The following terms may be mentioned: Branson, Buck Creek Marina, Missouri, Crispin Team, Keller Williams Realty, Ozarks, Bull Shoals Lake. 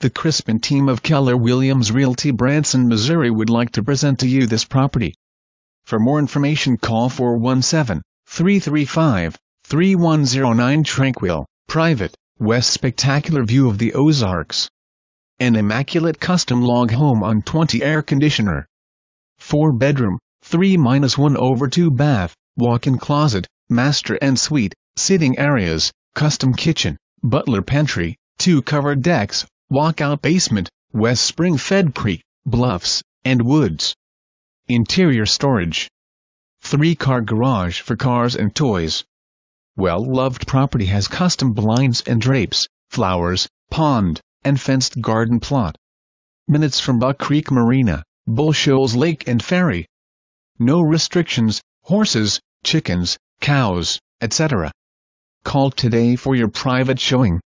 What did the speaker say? The Crispin team of Keller Williams Realty, Branson, Missouri would like to present to you this property. For more information, call 417-335-3109. Tranquil, private, west spectacular view of the Ozarks. An immaculate custom log home on 20 air conditioner. 4-bedroom, 3-1/2 bath, walk-in closet, master and suite, sitting areas, custom kitchen, butler pantry, 2 covered decks, walkout basement, West Spring-fed creek, bluffs, and woods. Interior storage. 3-car garage for cars and toys. Well-loved property has custom blinds and drapes, flowers, pond, and fenced garden plot. Minutes from Buck Creek Marina, Bull Shoals Lake and Ferry. No restrictions, horses, chickens, cows, etc. Call today for your private showing.